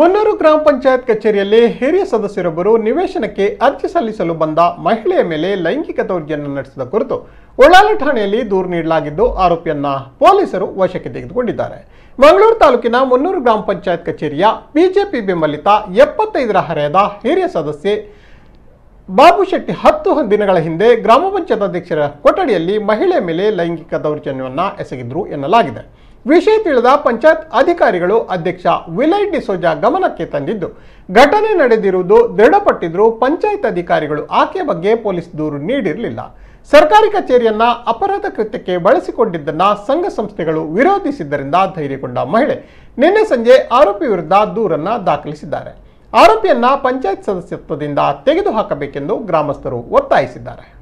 Mangaluru ಗ್ರಾಮ ಪಂಚಾಯತ್ ಕಚೇರಿಯಲ್ಲಿ ಹಿರಿಯ ಸದಸ್ಯರೊಬ್ಬರು ನಿವೇಶನಕ್ಕೆ ಅರ್ಜಿ ಸಲ್ಲಿಸಲು ಬಂದ ಮಹಿಳೆಯ ಮೇಲೆ ಲೈಂಗಿಕ ದೌರ್ಜನ್ಯ ನಡೆಸಿದ ಕುರಿತು ಒಳ್ಳಾಲ ಠಾಣೆಯಲ್ಲಿ ದೂರು ನೀಡಲಾಗಿದ್ದು ಆರೋಪಿಯನ್ನ ಪೊಲೀಸರು ವಶಕ್ಕೆ ತೆಗೆದುಕೊಂಡಿದ್ದಾರೆ. ಮಂಗಳೂರು ತಾಲೂಕಿನ Mangaluru ಗ್ರಾಮ ಪಂಚಾಯತ್ ಕಚೇರಿಯ ಬಿಜೆಪಿ ಬೆಂಬಲಿತ 75 ಹರೆಯದ ಹಿರಿಯ ಸದಸ್ಯೆ ಬಾಬು ಶೆಟ್ಟಿ 10 ದಿನಗಳ ಹಿಂದೆ ಗ್ರಾಮ ಪಂಚಾಯತ್ ಅಧ್ಯಕ್ಷರ ಕೊಠಡಿಯಲ್ಲಿ ಮಹಿಳೆಯ ಮೇಲೆ ಲೈಂಗಿಕ ದೌರ್ಜನ್ಯವನ್ನ ಎಸಗಿದ್ರು ಎನ್ನಲಾಗಿದೆ. ವಿಷಯ ತಿಳಿದ ಪಂಚಾಯತ್ ಅಧಿಕಾರಿಗಳು ಅಧ್ಯಕ್ಷ ವಿಲಯ್ ಡಿಸೋಜಾ ಗಮನಕ್ಕೆ ತಂದಿದ್ದು ಘಟನೆ ನಡೆದಿರುವುದು ದೃಢಪಟ್ಟಿದ್ರು ಪಂಚಾಯತ್ ಅಧಿಕಾರಿಗಳು ಆಕೆ ಬಗ್ಗೆ ಪೊಲೀಸ್ ದೂರು ನೀಡಿರಲಿಲ್ಲ. ಸರ್ಕಾರಿ ಕಚೇರಿಯನ್ನ ಅಪರಾಧ ಕೃತ್ಯಕ್ಕೆ ಬಳಸಿಕೊಂಡಿದ್ದನ್ನ ಸಂಘ ಸಂಸ್ಥೆಗಳು ವಿರೋಧಿಸಿದ್ದರಿಂದ ಧೈರ್ಯಗೊಂಡ ಮಹಿಳೆ ನಿನ್ನೆ ಸಂಜೆ ಆರೋಪಿ ವಿರುದ್ಧ ದೂರನ್ನ ದಾಖಲಿಸಿದ್ದಾರೆ. ಆರೋಪಿಯನ್ನ ಪಂಚಾಯತ್ ಸದಸ್ಯತ್ವದಿಂದ ತೆಗೆದುಹಾಕಬೇಕೆಂದು ಗ್ರಾಮಸ್ಥರು ಒತ್ತಾಯಿಸಿದ್ದಾರೆ.